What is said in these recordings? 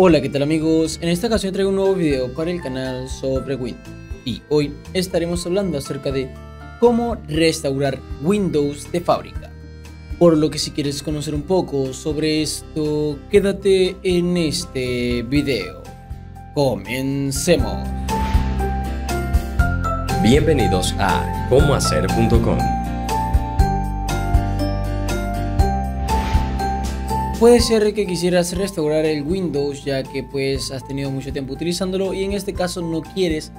Hola, ¿qué tal amigos? En esta ocasión traigo un nuevo video para el canal sobre Windows y hoy estaremos hablando acerca de cómo restaurar Windows de fábrica. Por lo que si quieres conocer un poco sobre esto, quédate en este video. ¡Comencemos! Bienvenidos a comohacer.com. Puede ser que quisieras restaurar el Windows ya que pues has tenido mucho tiempo utilizándolo y en este caso no quieres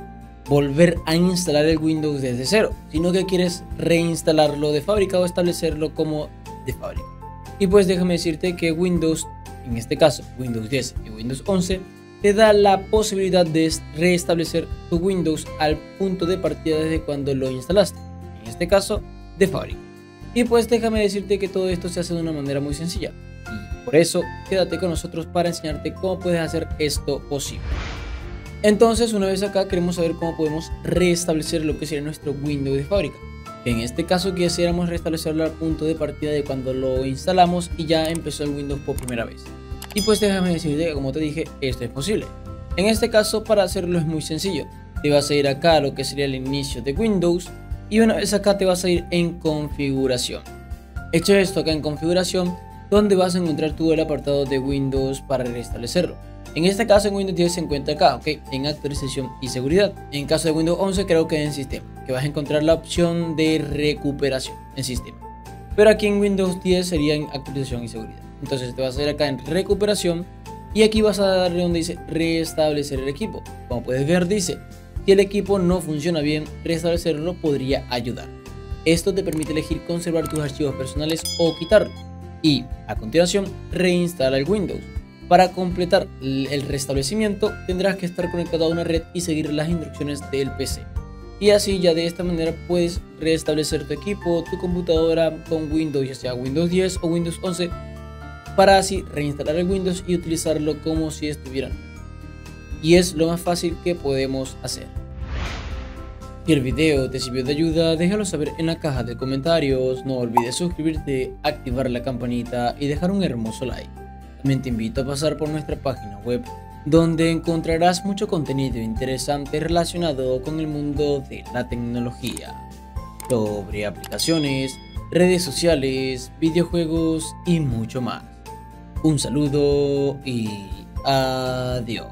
volver a instalar el Windows desde cero, sino que quieres reinstalarlo de fábrica o establecerlo como de fábrica. Y pues déjame decirte que Windows, en este caso Windows 10 y Windows 11, te da la posibilidad de restablecer tu Windows al punto de partida desde cuando lo instalaste, en este caso de fábrica. Y pues déjame decirte que todo esto se hace de una manera muy sencilla. Por eso, quédate con nosotros para enseñarte cómo puedes hacer esto posible. Entonces, una vez acá, queremos saber cómo podemos restablecer lo que sería nuestro Windows de fábrica. En este caso, quisiéramos restablecerlo al punto de partida de cuando lo instalamos y ya empezó el Windows por primera vez. Y pues déjame decirte que, como te dije, esto es posible. En este caso, para hacerlo es muy sencillo. Te vas a ir acá a lo que sería el inicio de Windows y una vez acá te vas a ir en configuración. Hecho esto acá en configuración, donde vas a encontrar tú el apartado de Windows para restablecerlo. En este caso en Windows 10 se encuentra acá, ok, en actualización y seguridad. En caso de Windows 11 creo que en sistema, que vas a encontrar la opción de recuperación en sistema. Pero aquí en Windows 10 sería en actualización y seguridad. Entonces te vas a ir acá en recuperación y aquí vas a darle donde dice restablecer el equipo. Como puedes ver dice, si el equipo no funciona bien, restablecerlo podría ayudar. Esto te permite elegir conservar tus archivos personales o quitarlos. Y a continuación reinstala el Windows. Para completar el restablecimiento tendrás que estar conectado a una red y seguir las instrucciones del PC. Y así ya de esta manera puedes restablecer tu equipo, tu computadora con Windows, ya sea Windows 10 o Windows 11, para así reinstalar el Windows y utilizarlo como si estuvieran. Y es lo más fácil que podemos hacer. Si el video te sirvió de ayuda, déjalo saber en la caja de comentarios, no olvides suscribirte, activar la campanita y dejar un hermoso like. También te invito a pasar por nuestra página web, donde encontrarás mucho contenido interesante relacionado con el mundo de la tecnología, sobre aplicaciones, redes sociales, videojuegos y mucho más. Un saludo y adiós.